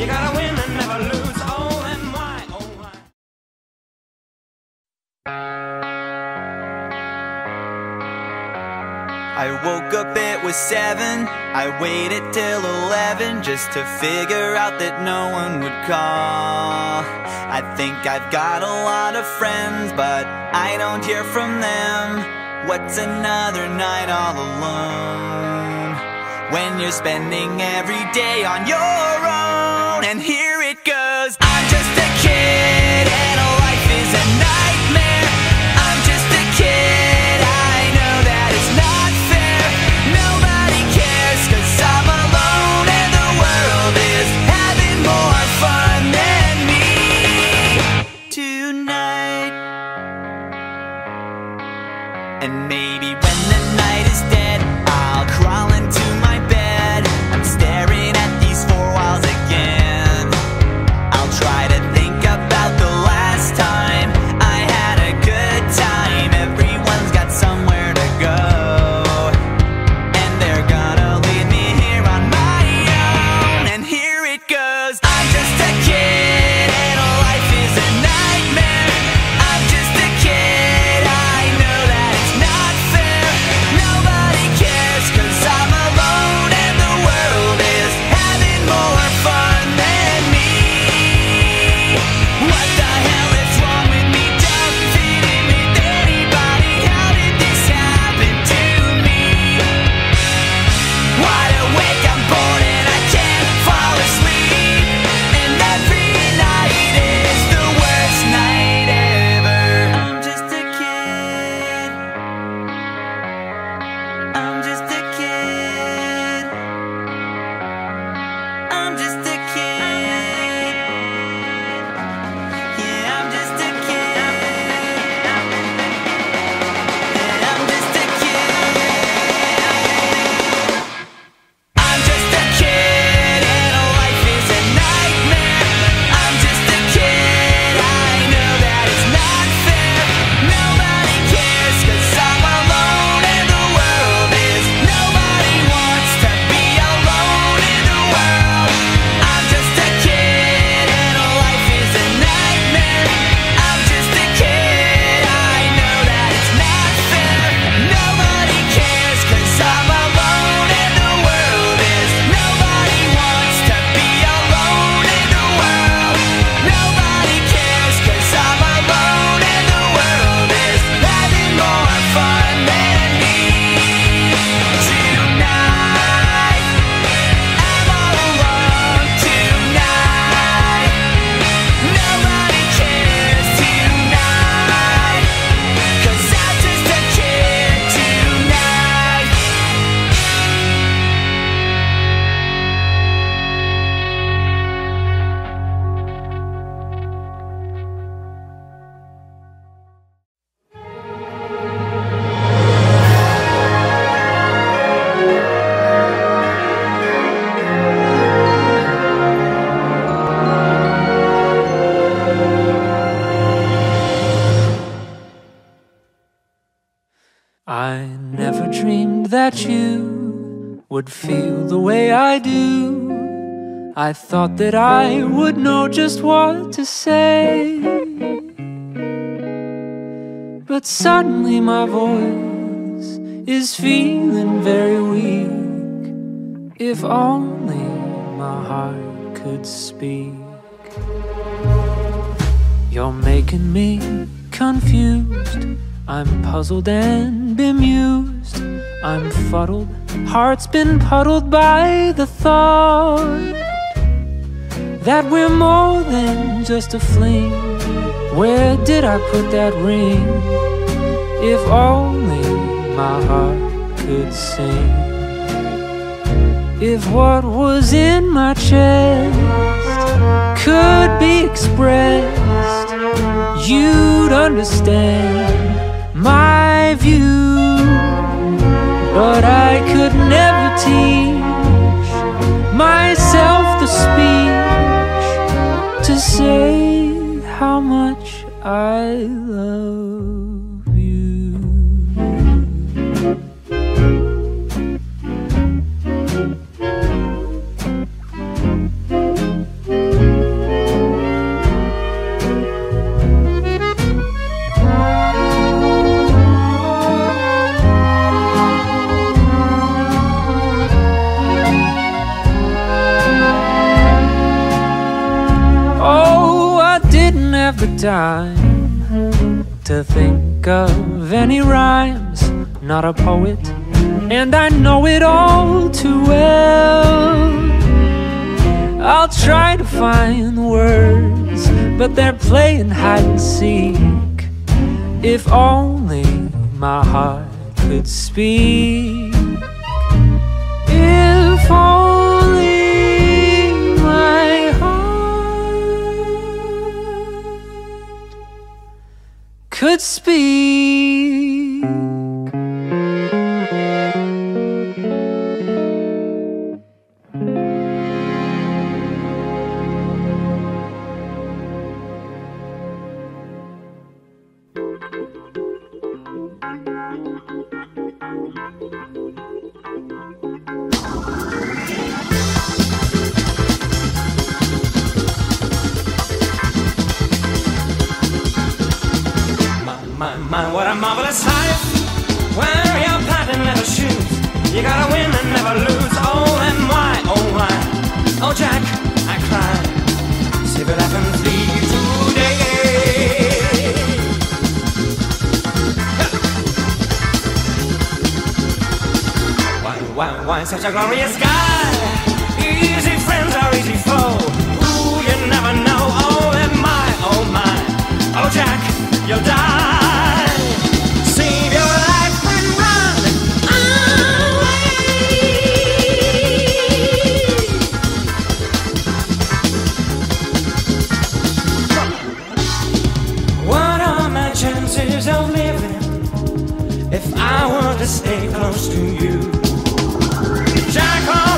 You gotta win and never lose. Oh, and my, oh, my. I woke up, it was 7. I waited till 11 just to figure out that no one would call. I think I've got a lot of friends, but I don't hear from them. What's another night all alone when you're spending every day on your own? And here it goes. I'm just a kid and a life is a nightmare. I'm just a kid, I know that it's not fair. Nobody cares 'cause I'm alone and the world is having more fun than me tonight. And maybe when the night is dead, I'll crawl into my bed. I'm staring at these 4 walls again. I'll try to think about the last time I had a good time. Everyone's got somewhere to go, and they're gonna leave me here on my own. And here it goes. I'm just a kid and life is a nightmare. I'm just a kid, I know that it's not fair. Nobody cares 'cause I'm alone and the world is having more fun than me. What the hell is wrong with me? Don't fit in with anybody. How did this happen to me? Wide awake, I'm bored and I can't fall asleep. And every night is the worst night ever. I'm just a kid. I'm just a kid. I'm just a kid. Yeah, I'm just a kid. Yeah, I'm just a kid. I'm just a kid and life is a nightmare. I'm just a kid, I know that it's not fair. Nobody cares 'cause I'm alone and the world is. Nobody wants to be alone in the world. I'm just a kid and life is a nightmare. I'm just a kid, I know that it's not fair. Nobody cares 'cause I'm alone and the world is. Nobody wants to be alone in the world. Nobody cares 'cause I'm alone and the world is having more fun than me tonight. I'm all alone tonight. Nobody cares tonight 'cause I'm just a kid tonight. I never dreamed that you would feel the way I do. I thought that I would know just what to say, but suddenly my voice is feeling very weak. If only my heart could speak. You're making me confused. I'm puzzled and bemused. I'm fuddled, heart's been puddled by the thought that we're more than just a fling. Where did I put that ring? If only my heart could sing. If what was in my chest could be expressed, you'd understand my view. But I could never teach myself the speech to say how much I love you. time to think of any rhymes. Not a poet, and I know it all too well. I'll try to find words, but they're playing hide and seek. If only my heart could speak. If only my heart could speak. What a marvelous life. Wear your patent leather shoes. You gotta win and never lose. Oh, and why, oh, why? Oh, Jack, I cry. See what happens to you today. Why such a glorious guy? Easy friends are easy foe. Ooh, you never know. Oh, and my, oh, my. Oh, Jack, you'll die. Of living if I were to stay close to you, Jack.